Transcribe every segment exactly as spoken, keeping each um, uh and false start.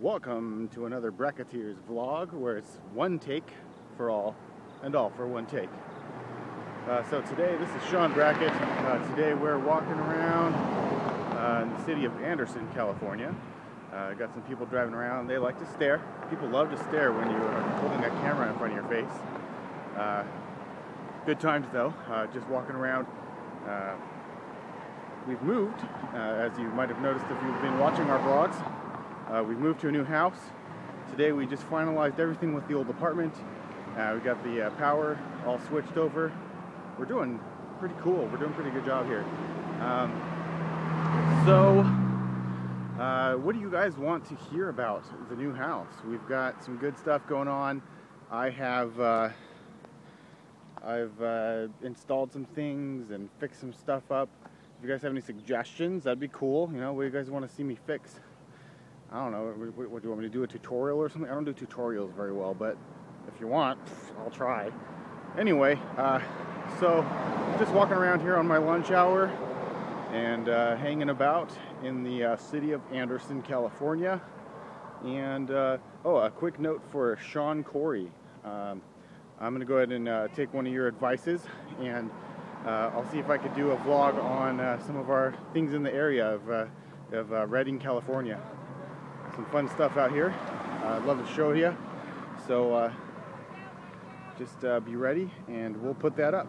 Welcome to another Bracketeers vlog, where it's one take for all and all for one take. Uh, so today, this is Sean Brackett. Uh, today we're walking around uh, in the city of Anderson, California. Uh, got some people driving around. They like to stare. People love to stare when you are holding that camera in front of your face. Uh, good times though, uh, just walking around. Uh, we've moved, uh, as you might have noticed if you've been watching our vlogs. Uh, we've moved to a new house. Today we just finalized everything with the old apartment. Uh, we got the uh, power all switched over. We're doing pretty cool. We're doing a pretty good job here. Um, so, uh, what do you guys want to hear about the new house? We've got some good stuff going on. I have uh, I've uh, installed some things and fixed some stuff up. If you guys have any suggestions, that'd be cool. You know, what do you guys want to see me fix? I don't know, what, what do you want me to do, a tutorial or something? I don't do tutorials very well, but if you want, I'll try. Anyway, uh, so just walking around here on my lunch hour and uh, hanging about in the uh, city of Anderson, California. And, uh, oh, a quick note for Sean Corey. Um, I'm going to go ahead and uh, take one of your advices, and uh, I'll see if I could do a vlog on uh, some of our things in the area of, uh, of uh, Redding, California. Some fun stuff out here. Uh, I'd love to show you. So uh, just uh, be ready and we'll put that up.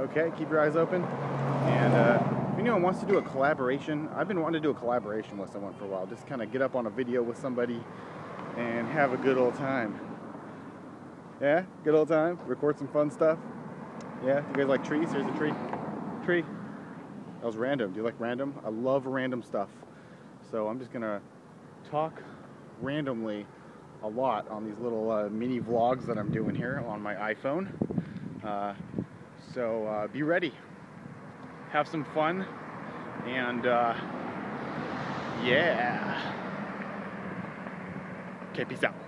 Okay, keep your eyes open. And uh, if anyone wants to do a collaboration, I've been wanting to do a collaboration with someone for a while. Just kind of get up on a video with somebody and have a good old time. Yeah, good old time. Record some fun stuff. Yeah, you guys like trees? Here's a tree. Tree. That was random. Do you like random? I love random stuff. So I'm just gonna talk randomly a lot on these little uh, mini vlogs that I'm doing here on my iPhone. Uh, so uh, be ready, have some fun, and uh, yeah. Okay, peace out.